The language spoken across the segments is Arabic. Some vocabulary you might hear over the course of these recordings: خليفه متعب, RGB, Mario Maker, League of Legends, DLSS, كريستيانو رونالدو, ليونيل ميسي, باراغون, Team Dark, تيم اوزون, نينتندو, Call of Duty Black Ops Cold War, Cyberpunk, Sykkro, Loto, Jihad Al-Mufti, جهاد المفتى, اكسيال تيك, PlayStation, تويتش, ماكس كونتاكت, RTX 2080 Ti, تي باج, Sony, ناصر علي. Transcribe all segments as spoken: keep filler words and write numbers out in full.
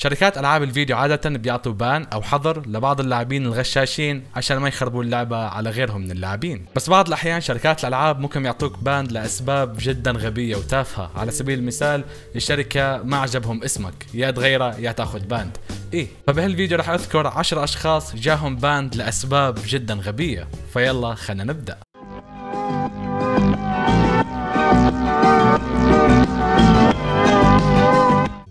شركات العاب الفيديو عادة بيعطوا بان او حظر لبعض اللاعبين الغشاشين عشان ما يخربوا اللعبة على غيرهم من اللاعبين، بس بعض الاحيان شركات الالعاب ممكن يعطوك بان لاسباب جدا غبية وتافهة. على سبيل المثال الشركة ما عجبهم اسمك، يا تغيره يا تاخذ باند. ايه فبهالفيديو راح اذكر عشرة اشخاص جاهم باند لاسباب جدا غبية، فيلا خلينا نبدأ.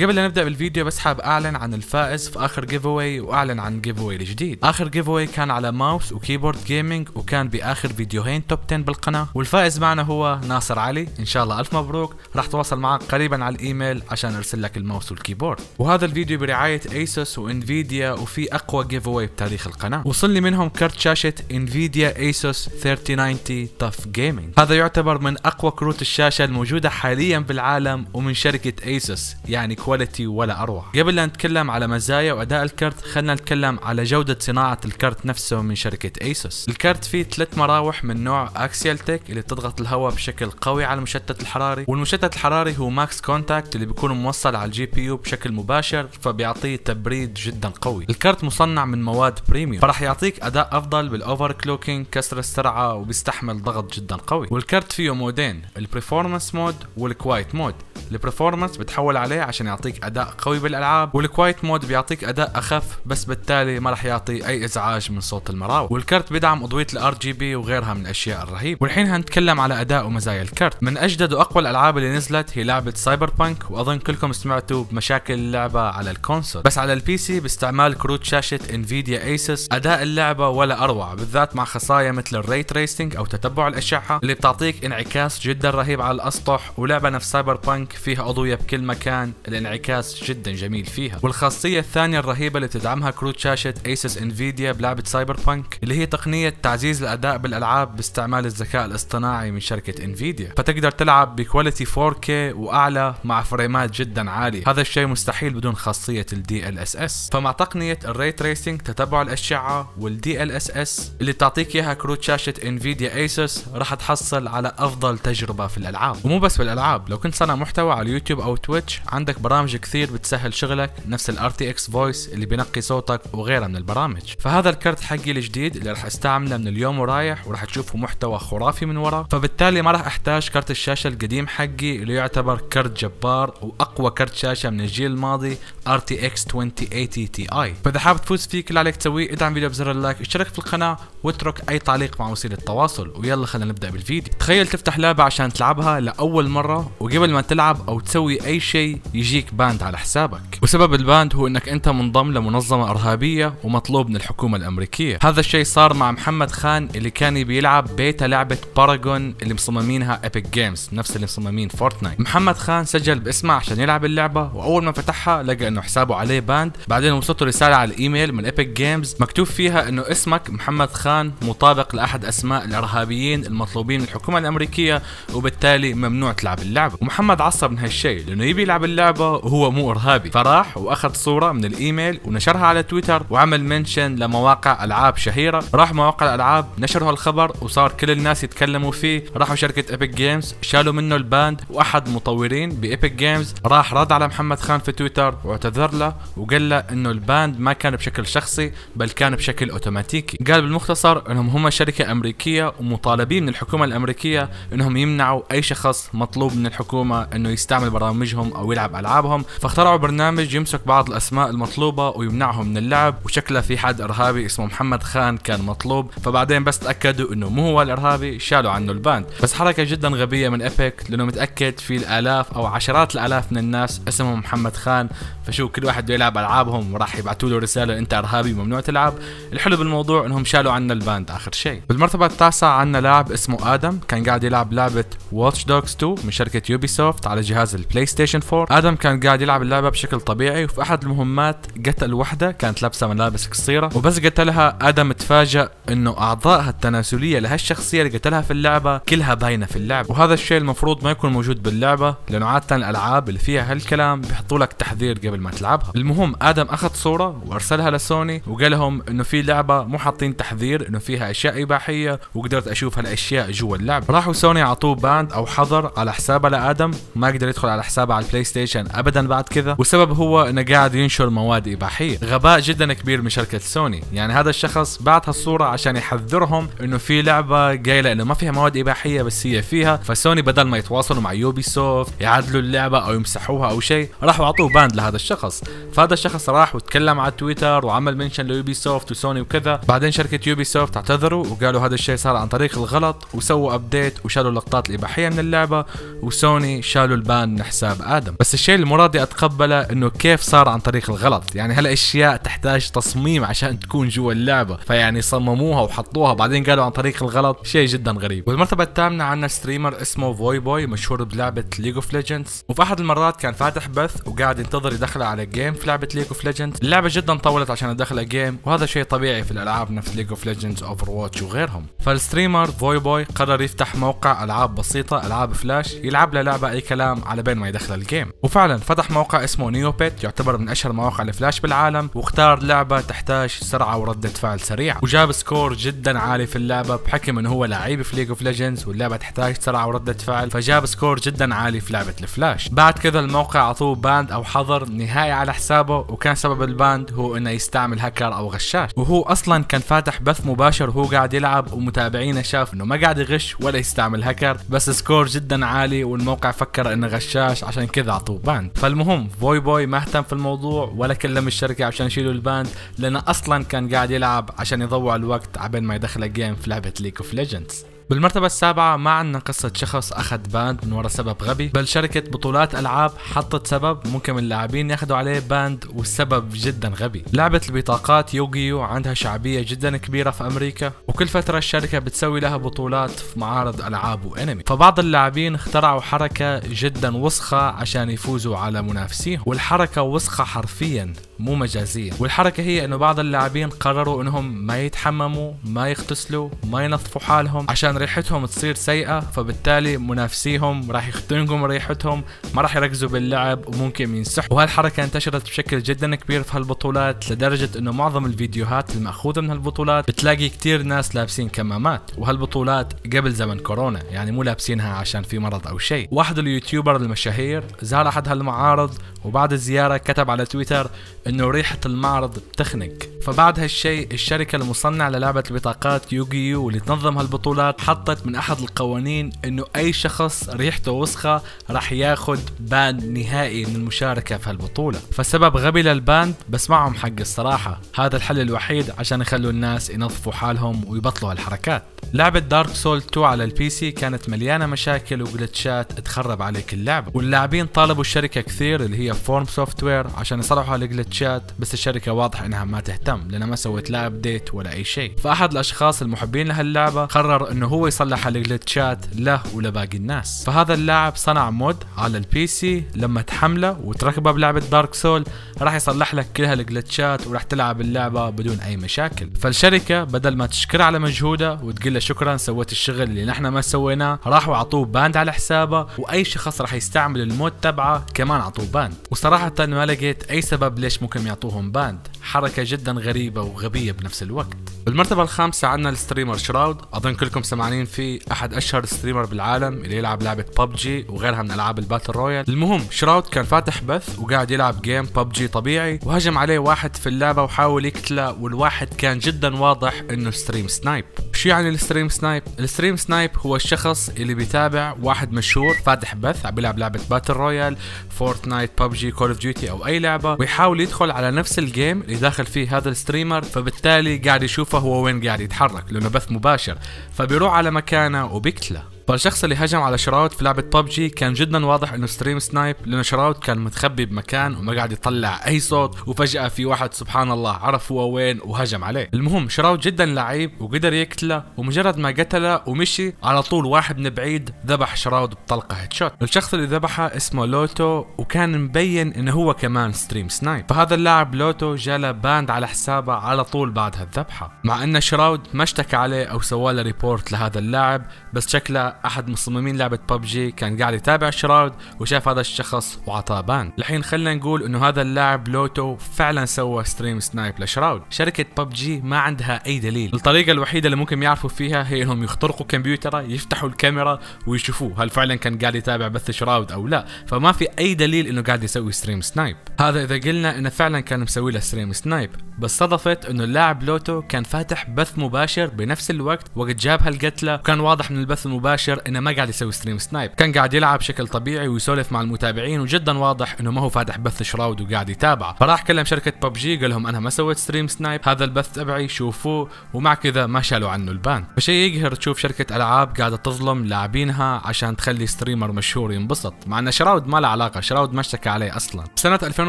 قبل لا نبدا بالفيديو بس حاب اعلن عن الفائز في اخر جيف اواي، واعلن عن جيف اواي الجديد. اخر جيف اواي كان على ماوس وكيبورد جيمنج، وكان باخر فيديوهين توب عشرة بالقناه، والفائز معنا هو ناصر علي. ان شاء الله الف مبروك، راح تواصل معك قريبا على الايميل عشان ارسل لك الماوس والكيبورد. وهذا الفيديو برعايه ايسوس وانفيديا، وفي اقوى جيف اواي بتاريخ القناه، وصل لي منهم كرت شاشه انفيديا ايسوس ثلاثين تسعين تف جيمنج. هذا يعتبر من اقوى كروت الشاشه الموجوده حاليا بالعالم ومن شركه ايسوس، يعني كواليتي ولا اروع. قبل لا نتكلم على مزايا واداء الكرت، خلينا نتكلم على جوده صناعه الكرت نفسه من شركه ايسوس. الكرت فيه ثلاث مراوح من نوع اكسيال تيك اللي بتضغط الهواء بشكل قوي على المشتت الحراري، والمشتت الحراري هو ماكس كونتاكت اللي بيكون موصل على الجي بي يو بشكل مباشر، فبيعطيه تبريد جدا قوي. الكرت مصنع من مواد بريميوم، فراح يعطيك اداء افضل بالاوفر كلوكينج، كسر السرعه، وبيستحمل ضغط جدا قوي. والكرت فيه مودين، البرفورمانس مود والكوايت مود. البرفورمانس بتحول عليه عشان يعطيك اداء قوي بالالعاب، والكوايت مود بيعطيك اداء اخف بس بالتالي ما راح يعطي اي ازعاج من صوت المراوح. والكرت بيدعم اضويه الار جي بي وغيرها من الاشياء الرهيبه. والحين هنتكلم على اداء ومزايا الكرت. من اجدد واقوى الالعاب اللي نزلت هي لعبه سايبر بانك، واظن كلكم سمعتوا بمشاكل اللعبه على الكونسول، بس على البي سي باستعمال كروت شاشه انفيديا ايسوس اداء اللعبه ولا اروع، بالذات مع خصايا مثل الري تريسينج او تتبع الاشعه اللي بتعطيك انعكاس جدا رهيب على الاسطح. ولعبه نفس سايبر بانك فيها اضويه بكل مكان، الانعكاس جدا جميل فيها. والخاصيه الثانيه الرهيبه اللي تدعمها كروت شاشه ايسوس انفيديا بلعبه سايبر بانك اللي هي تقنيه تعزيز الاداء بالالعاب باستعمال الذكاء الاصطناعي من شركه انفيديا، فتقدر تلعب بكواليتي فور كي واعلى مع فريمات جدا عاليه. هذا الشيء مستحيل بدون خاصيه الدي ال اس اس، فمع تقنيه الري تريسينج، تتبع الاشعه، والدي ال اس اس اللي تعطيك اياها كروت شاشه انفيديا ايسوس، راح تحصل على افضل تجربه في الالعاب. ومو بس بالالعاب، لو كنت صانع محتوى على اليوتيوب او تويتش عندك برامج كثير بتسهل شغلك، نفس ال آر تي إكس Voice اللي بينقي صوتك وغيرها من البرامج. فهذا الكرت حقي الجديد اللي راح استعمله من اليوم ورايح، وراح تشوفوا محتوى خرافي من ورا، فبالتالي ما راح احتاج كرت الشاشه القديم حقي اللي يعتبر كرت جبار واقوى كرت شاشه من الجيل الماضي آر تي إكس عشرين ثمانين تي آي. فاذا حاب تفوز فيه كل عليك تسويه ادعم الفيديو بزر اللايك، اشترك في القناه، واترك اي تعليق مع وسيله التواصل. ويلا خلينا نبدا بالفيديو. تخيل تفتح لعبه عشان تلعبها لاول مره، وقبل ما تلعب او تسوي اي شيء يجيك باند على حسابك، وسبب الباند هو انك انت منضم لمنظمه ارهابيه ومطلوب من الحكومه الامريكيه. هذا الشيء صار مع محمد خان اللي كان بيلعب بيتا لعبه باراغون اللي مصممينها ايبك جيمز، نفس اللي مصممين فورتنايت. محمد خان سجل باسمه عشان يلعب اللعبه، واول ما فتحها لقى انه حسابه عليه باند. بعدين وصلته رساله على الايميل من ايبك جيمز مكتوب فيها انه اسمك محمد خان مطابق لاحد اسماء الارهابيين المطلوبين من الحكومه الامريكيه، وبالتالي ممنوع تلعب اللعبه. ومحمد عصب من هالشيء لانه يبي يلعب اللعبه وهو مو ارهابي، فراح واخذ صوره من الايميل ونشرها على تويتر، وعمل منشن لمواقع العاب شهيره. راح مواقع الالعاب نشروا الخبر وصار كل الناس يتكلموا فيه. راحوا شركه ايبك جيمز شالوا منه الباند، واحد مطورين بايبك جيمز راح رد على محمد خان في تويتر واعتذر له وقال له انه الباند ما كان بشكل شخصي بل كان بشكل اوتوماتيكي. قال بالمختصر انهم هم شركه امريكيه ومطالبين من الحكومه الامريكيه انهم يمنعوا اي شخص مطلوب من الحكومه انه يستعمل برامجهم او يلعب العابهم، فاخترعوا برنامج يمسك بعض الاسماء المطلوبه ويمنعهم من اللعب. وشكله في حد ارهابي اسمه محمد خان كان مطلوب، فبعدين بس تاكدوا انه مو هو الارهابي شالوا عنه الباند. بس حركه جدا غبيه من ايبك، لانه متاكد في الالاف او عشرات الالاف من الناس اسمهم محمد خان، فشو كل واحد بده يلعب العابهم وراح يبعثوا له رساله انت ارهابي ممنوع تلعب. الحلو بالموضوع انهم شالوا عنا الباند اخر شيء. بالمرتبه التاسعه عندنا لاعب اسمه ادم، كان قاعد يلعب لعبه واتش دوغز تو من شركه يوبيسوفت على جهاز البلايستيشن فور. ادم كان قاعد يلعب اللعبه بشكل طبيعي، وفي احد المهمات قتل وحده كانت لابسه ملابس قصيره، وبس قتلها ادم تفاجأ انه اعضائها التناسليه لهالشخصيه اللي قتلها في اللعبه كلها باينه في اللعبه. وهذا الشيء المفروض ما يكون موجود باللعبه، لانه عاده الالعاب اللي فيها هالكلام بيحطوا لك تحذير قبل ما تلعبها. المهم ادم اخذ صوره وارسلها لسوني وقال لهم انه في لعبه مو حاطين تحذير انه فيها اشياء اباحيه، وقدرت اشوف هالاشياء جوا اللعبه. راحوا سوني اعطوه باند او حظر على حسابه لادم، ما قدر يدخل على حسابه على البلاي ستيشن ابدا بعد كذا، والسبب هو انه قاعد ينشر مواد اباحيه، غباء جدا كبير من شركه سوني. يعني هذا الشخص بعت هالصوره عشان يحذرهم انه في لعبه قايله انه ما فيها مواد اباحيه بس هي فيها، فسوني بدل ما يتواصلوا مع يوبي سوفت يعدلوا اللعبه او يمسحوها او شيء، راحوا اعطوه باند لهذا الشخص. فهذا الشخص راح وتكلم على تويتر وعمل منشن ليوبي سوفت وسوني وكذا. بعدين شركه يوبي سوفت اعتذروا وقالوا هذا الشيء صار عن طريق الغلط، وسووا ابديت وشالوا اللقطات الاباحيه من اللعبه، وسوني شالوا البان من حساب ادم. بس الشيء اللي مو راضي اتقبله انه كيف صار عن طريق الغلط، يعني هالاشياء تحتاج تصميم عشان تكون جوا اللعبه، فيعني صمموها وحطوها بعدين قالوا عن طريق الغلط، شيء جدا غريب. والمرتبه الثامنه عندنا ستريمر اسمه فوي بوي، مشهور بلعبه ليج اوف ليجندز، وفي احد المرات كان فاتح بث وقاعد ينتظر يدخله على جيم في لعبه ليج اوف ليجندز. اللعبه جدا طولت عشان ادخله جيم، وهذا شيء طبيعي في الالعاب نفس ليج اوف ليجندز، اوفر واتش وغيرهم. فالستريمر فوي بوي قرر يفتح موقع العاب بسيطه، العاب فلاش، يلعب له لعبه اي كلام على بين ما يدخل الجيم. وفعلا فتح موقع اسمه نيو بيت، يعتبر من اشهر مواقع الفلاش بالعالم، واختار لعبه تحتاج سرعه وردة فعل سريعه، وجاب سكور جدا عالي في اللعبه بحكم انه هو لعيب في ليج اوف ليجندز واللعبه تحتاج سرعه وردة فعل، فجاب سكور جدا عالي في لعبه الفلاش. بعد كذا الموقع اعطوه باند او حظر نهائي على حسابه، وكان سبب الباند هو انه يستعمل هاكر او غشاش، وهو اصلا كان فاتح بث مباشر وهو قاعد يلعب، ومتابعينه شاف انه ما قاعد يغش ولا يستعمل هاكر، بس سكور جدا عالي والموقع فكر انه غشاش عشان كذا اعطوه باند. فالمهم فوي بوي ما اهتم في الموضوع ولا كلم الشركه عشان يشيلوا الباند، لانه اصلا كان قاعد يلعب عشان يضوع الوقت عبين ما يدخل الجيم في لعبه ليج اوف ليجندز. بالمرتبة السابعة ما عندنا قصة شخص أخذ باند من وراء سبب غبي، بل شركة بطولات ألعاب حطت سبب ممكن اللاعبين ياخذوا عليه باند، والسبب جدا غبي. لعبة البطاقات يوغيو عندها شعبية جدا كبيرة في أمريكا، وكل فترة الشركة بتسوي لها بطولات في معارض ألعاب وأنمي، فبعض اللاعبين اخترعوا حركة جدا وسخة عشان يفوزوا على منافسيهم، والحركة وسخة حرفيا مو مجازيا. والحركة هي إنه بعض اللاعبين قرروا إنهم ما يتحمموا، ما يغتسلوا، ما ينظفوا حالهم عشان ريحتهم تصير سيئة، فبالتالي منافسيهم راح يختنقوا ريحتهم، ما راح يركزوا باللعب وممكن ينسحوا. وهالحركة انتشرت بشكل جدا كبير في هالبطولات، لدرجة انه معظم الفيديوهات المأخوذة من هالبطولات بتلاقي كتير ناس لابسين كمامات، وهالبطولات قبل زمن كورونا، يعني مو لابسينها عشان في مرض او شيء. واحد اليوتيوبر المشاهير زار احد هالمعارض، وبعد الزيارة كتب على تويتر انه ريحة المعرض بتخنق. فبعد هالشيء الشركة المصنعة للعبة البطاقات يوغيو واللي تنظم هالبطولات حطت من احد القوانين انه اي شخص ريحته وسخه راح ياخذ بان نهائي من المشاركه في هالبطوله. فسبب غبي للباند، بس معهم حق الصراحه، هذا الحل الوحيد عشان يخلوا الناس ينظفوا حالهم ويبطلوا هالحركات. لعبه دارك سولز تو على البي سي كانت مليانه مشاكل وجلتشات تخرب عليك اللعبه، واللاعبين طالبوا الشركه كثير اللي هي فورم سوفتوير عشان يصلحوا هالجلتشات، بس الشركه واضح انها ما تهتم لانها ما سوت لا ابديت ولا اي شيء. فاحد الاشخاص المحبين لهاللعبه قرر انه هو يصلح هالجلتشات له ولباقي الناس، فهذا اللاعب صنع مود على البي سي لما تحمله وتركبه بلعبه دارك سول راح يصلح لك كل هالجلتشات وراح تلعب اللعبه بدون اي مشاكل. فالشركه بدل ما تشكر على مجهوده وتقول له شكرا سويت الشغل اللي نحن ما سويناه، راحوا اعطوه باند على حسابه، واي شخص راح يستعمل المود تبعه كمان اعطوه باند. وصراحه ما لقيت اي سبب ليش ممكن يعطوهم باند، حركه جدا غريبه وغبيه بنفس الوقت. بالمرتبة الخامسة عندنا الستريمر شراود، اظن كلكم سمعانين فيه، احد اشهر ستريمر بالعالم اللي يلعب لعبة ببجي وغيرها من العاب الباتل رويال. المهم شراود كان فاتح بث وقاعد يلعب جيم ببجي طبيعي، وهجم عليه واحد في اللعبة وحاول يقتله، والواحد كان جدا واضح انه ستريم سنايب. شو يعني الستريم سنايب؟ الستريم سنايب هو الشخص اللي بيتابع واحد مشهور فاتح بث عم بيلعب لعبة باتل رويال، فورتنايت، ببجي، كول اوف ديوتي او اي لعبة، ويحاول يدخل على نفس الجيم اللي داخل فيه هذا الستريمر، فبالتالي قاعد يشوف فهو وين قاعد يتحرك لانه بث مباشر، فبيروح على مكانه وبيقتله. فالشخص اللي هجم على شراود في لعبة ببجي كان جدا واضح انه ستريم سنايب، لانه شراود كان متخبي بمكان وما قاعد يطلع اي صوت، وفجأة في واحد سبحان الله عرف هو وين وهجم عليه. المهم شراود جدا لعيب وقدر يقتله، ومجرد ما قتله ومشي على طول واحد من بعيد ذبح شراود بطلقة هيدشوت. الشخص اللي ذبحه اسمه لوتو، وكان مبين انه هو كمان ستريم سنايب، فهذا اللاعب لوتو جاله باند على حسابه على طول بعد هالذبحة، مع ان شراود ما اشتكى عليه او سواله ريبورت لهذا اللاعب، بس شكله احد مصممين لعبه ببجي كان قاعد يتابع شراود وشاف هذا الشخص وعطاه بان. الحين خلينا نقول انه هذا اللاعب لوتو فعلا سوى ستريم سنايب لشراود. شركه ببجي ما عندها اي دليل، الطريقه الوحيده اللي ممكن يعرفوا فيها هي انهم يخترقوا كمبيوتره، يفتحوا الكاميرا ويشوفوه هل فعلا كان قاعد يتابع بث شراود او لا، فما في اي دليل انه قاعد يسوي ستريم سنايب. هذا اذا قلنا انه فعلا كان مسوي له ستريم سنايب، بس صدفت انه اللاعب لوتو كان فاتح بث مباشر بنفس الوقت وقت جابها القتله، وكان واضح من البث المباشر انه ما قاعد يسوي ستريم سنايب، كان قاعد يلعب بشكل طبيعي ويسولف مع المتابعين، وجدا واضح انه ما هو فاتح بث شراود وقاعد يتابعه. فراح كلم شركه ببجي قال لهم انا ما سويت ستريم سنايب، هذا البث تبعي شوفوه، ومع كذا ما شالوا عنه البان. فشيء يقهر تشوف شركه العاب قاعده تظلم لاعبينها عشان تخلي ستريمر مشهور ينبسط، مع ان شراود ما له علاقه، شراود ما اشتكى عليه اصلا. سنه ألفين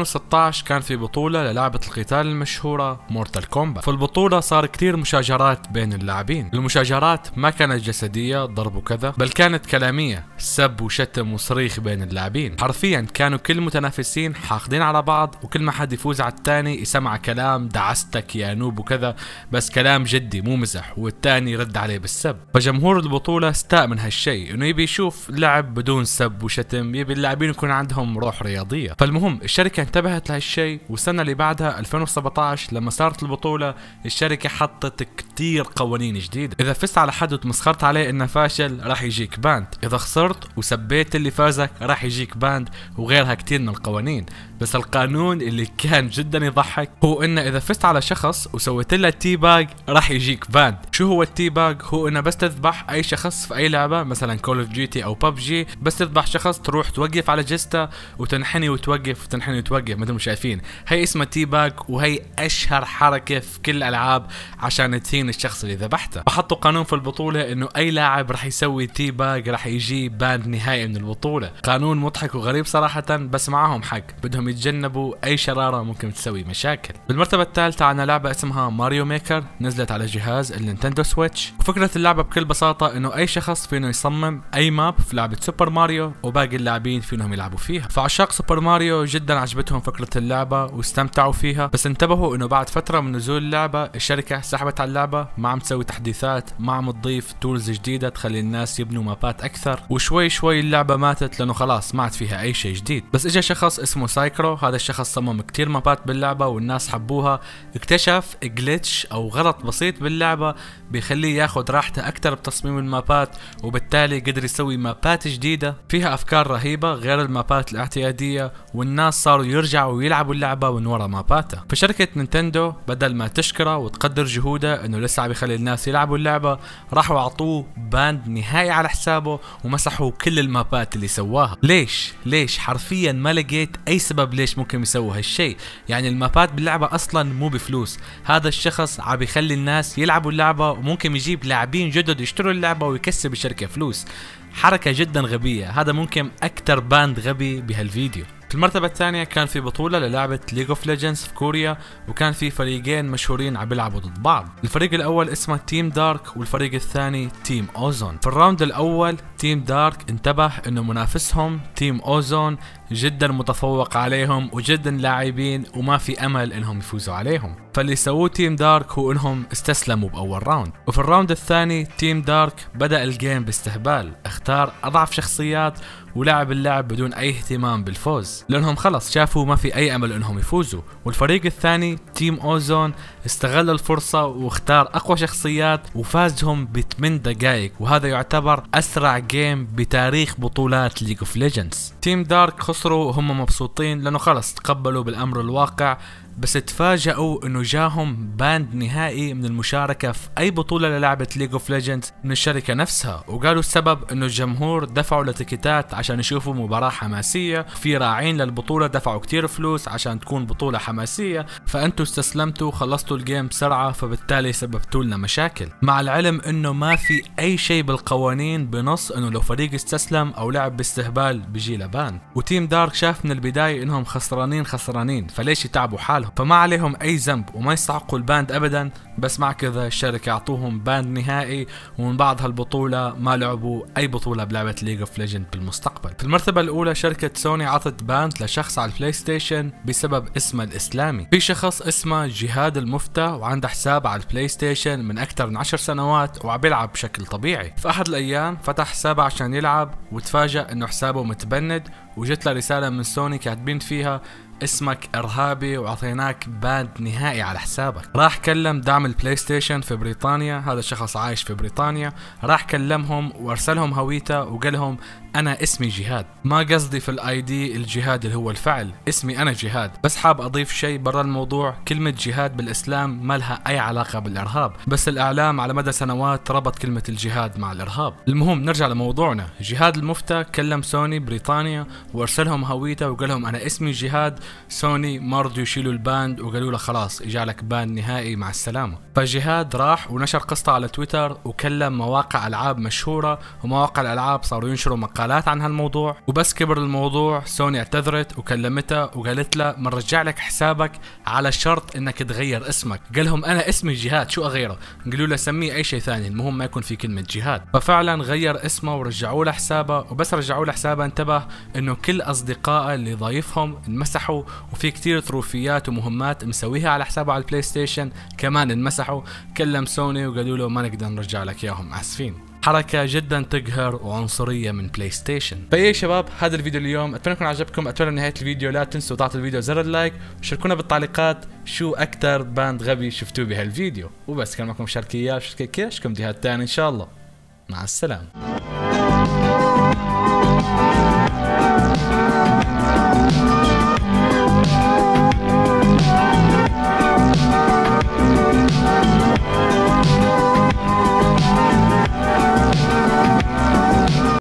وستة عشر كان في بطوله للعبه القتال المشهوره مورتال كومبات، في البطوله صار كثير مشاجرات بين اللاعبين، المشاجرات ما كانت جسديه ضرب وكذا، بل كانت كلاميه، سب وشتم وصريخ بين اللاعبين. حرفيا كانوا كل متنافسين حاقدين على بعض، وكل ما حد يفوز على الثاني يسمع كلام دعستك يا نوب وكذا، بس كلام جدي مو مزح، والثاني يرد عليه بالسب. فجمهور البطوله استاء من هالشيء، انه يبي يشوف لعب بدون سب وشتم، يبي اللاعبين يكون عندهم روح رياضيه. فالمهم الشركه انتبهت لهالشيء، والسنه اللي بعدها ألفين وسبعة عشر لما صارت البطوله الشركه حطت كثير قوانين جديده، اذا فزت على حد وتمسخرت عليه انه فاشل راح يجيك باند، اذا خسرت وسبيت اللي فازك راح يجيك باند، وغيرها كثير من القوانين. بس القانون اللي كان جدا يضحك هو انه اذا فزت على شخص وسويت له تي باج راح يجيك باند. شو هو التي باج؟ هو انه بس تذبح اي شخص في اي لعبه، مثلا كول اوف جيتي او ببجي، بس تذبح شخص تروح توقف على جسته وتنحني وتوقف وتنحني وتوقف مثل ما شايفين، هي اسمها تي باج، وهي اشهر حركه في كل الالعاب عشان تهين الشخص اللي ذبحته. فحطوا قانون في البطوله انه اي لاعب راح يسوي تي باج راح يجي باند نهائي من البطوله. قانون مضحك وغريب صراحه، بس معاهم حق، بدهم يتجنبوا اي شراره ممكن تسوي مشاكل. بالمرتبه الثالثه عندنا لعبه اسمها ماريو ميكر، نزلت على جهاز النينتندو سويتش. وفكره اللعبه بكل بساطه انه اي شخص فينا يصمم اي ماب في لعبه سوبر ماريو، وباقي اللاعبين فينهم يلعبوا فيها. فعشاق سوبر ماريو جدا عجبتهم فكره اللعبه واستمتعوا فيها، بس انتبهوا انه بعد فتره من نزول اللعبه الشركه سحبت على اللعبه، ما عم تسوي تحديثات، ما عم تضيف تولز جديده تخلي الناس يبنوا مابات اكثر، وشوي شوي اللعبه ماتت لانه خلاص ما عاد فيها اي شيء جديد. بس اجى شخص اسمه سايكرو، هذا الشخص صمم كثير مابات باللعبه والناس حبوها، اكتشف جلتش او غلط بسيط باللعبه بيخليه ياخذ راحته اكثر بتصميم المابات، وبالتالي قدر يسوي مابات جديده فيها افكار رهيبه غير المابات الاعتياديه، والناس صاروا يرجعوا ويلعبوا اللعبه من ورا ماباته. فشركه نينتندو بدل ما تشكره وتقدر جهوده انه لسه عم يخلي الناس يلعبوا اللعبه، راحوا اعطوه باند نهائي على حسابه ومسحوا كل المابات اللي سواها. ليش؟ ليش؟ حرفيا ما لقيت اي سبب ليش ممكن يسووا هالشيء، يعني المابات باللعبه اصلا مو بفلوس، هذا الشخص عم يخلي الناس يلعبوا اللعبه وممكن يجيب لاعبين جدد يشتروا اللعبه ويكسب الشركه فلوس. حركه جدا غبيه، هذا ممكن اكثر باند غبي بهالفيديو. في المرتبة الثانية كان في بطولة للعبة ليج اوف ليجندز في كوريا، وكان في فريقين مشهورين عم بيلعبوا ضد بعض، الفريق الأول اسمه تيم دارك والفريق الثاني تيم أوزون. في الراوند الأول تيم دارك انتبه إنه منافسهم تيم أوزون جدا متفوق عليهم وجدا لاعبين وما في أمل إنهم يفوزوا عليهم، فاللي سووه تيم دارك هو إنهم استسلموا بأول راوند. وفي الراوند الثاني تيم دارك بدأ الجيم باستهبال، اختار أضعف شخصيات ولعب اللعب بدون اي اهتمام بالفوز، لانهم خلص شافوا ما في اي امل انهم يفوزوا. والفريق الثاني تيم اوزون استغل الفرصه واختار اقوى شخصيات وفازهم ب ثمان دقائق، وهذا يعتبر اسرع جيم بتاريخ بطولات ليج اوف ليجندز. تيم دارك خسروا وهم مبسوطين لانه خلص تقبلوا بالامر الواقع، بس تفاجئوا انه جاهم باند نهائي من المشاركه في اي بطوله للعبه ليج اوف ليجندز من الشركه نفسها، وقالوا السبب انه الجمهور دفعوا لتيكيتات عشان يشوفوا مباراه حماسيه، في راعين للبطوله دفعوا كتير فلوس عشان تكون بطوله حماسيه، فانتم استسلمتوا خلصتوا الجيم بسرعه فبالتالي سببتوا لنا مشاكل، مع العلم انه ما في اي شيء بالقوانين بنص انه لو فريق استسلم او لعب باستهبال بيجي له بان. وتيم دارك شاف من البدايه انهم خسرانين خسرانين، فليش يتعبوا حالهم؟ حالهم، فما عليهم اي ذنب وما يستحقوا الباند ابدا. بس مع كذا الشركه اعطوهم باند نهائي، ومن بعد هالبطوله ما لعبوا اي بطوله بلعبه ليج اوف ليجند بالمستقبل. في المرتبه الاولى شركه سوني عطت باند لشخص على البلاي ستيشن بسبب اسمه الاسلامي. في شخص اسمه جهاد المفتى وعنده حساب على البلاي ستيشن من اكثر من عشر سنوات وعبيلعب بشكل طبيعي. في احد الايام فتح حسابه عشان يلعب وتفاجأ انه حسابه متبند، وجت له رساله من سوني كاتبين فيها اسمك ارهابي واعطيناك باند نهائي على حسابك. راح كلم دعم البلاي ستيشن في بريطانيا، هذا الشخص عايش في بريطانيا، راح كلمهم وارسلهم هويته وقال لهم انا اسمي جهاد، ما قصدي في الاي دي الجهاد اللي هو الفعل، اسمي انا جهاد، بس حاب اضيف شيء برا الموضوع، كلمه جهاد بالاسلام ما لها اي علاقه بالارهاب، بس الاعلام على مدى سنوات ربط كلمه الجهاد مع الارهاب. المهم نرجع لموضوعنا، جهاد المفتى كلم سوني بريطانيا وارسلهم هويته وقال لهم انا اسمي جهاد، سوني ما رضوا يشيلوا الباند وقالوا له خلاص اجالك باند نهائي مع السلامه. فجهاد راح ونشر قصته على تويتر وكلم مواقع العاب مشهوره، ومواقع الالعاب صاروا ينشروا مقالات عن هالموضوع، وبس كبر الموضوع سوني اعتذرت وكلمتها وقالت له بنرجع لك حسابك على شرط انك تغير اسمك. قال لهم انا اسمي جهاد شو اغيره؟ قالوا له سميه اي شيء ثاني، المهم ما يكون في كلمه جهاد. ففعلا غير اسمه ورجعوا له حسابه، وبس رجعوا له حسابه انتبه انه كل اصدقائه اللي ضايفهم انمسحوا، وفي كثير تروفيات ومهمات مسويها على حسابه على البلاي ستيشن كمان انمسحوا. كلم سوني وقالوا له ما نقدر نرجع لك اياهم، اسفين. حركة جدا تقهر وعنصرية من بلاي ستيشن. فايه شباب، هذا الفيديو اليوم، اتمنى يكون عجبكم، اتمنى نهاية الفيديو لا تنسوا تعطوا الفيديو زر اللايك، وشاركونا بالتعليقات شو اكثر باند غبي شفتوه بهالفيديو. وبس كان معكم شركية شركية ديهات تاني ان شاء الله، مع السلامة.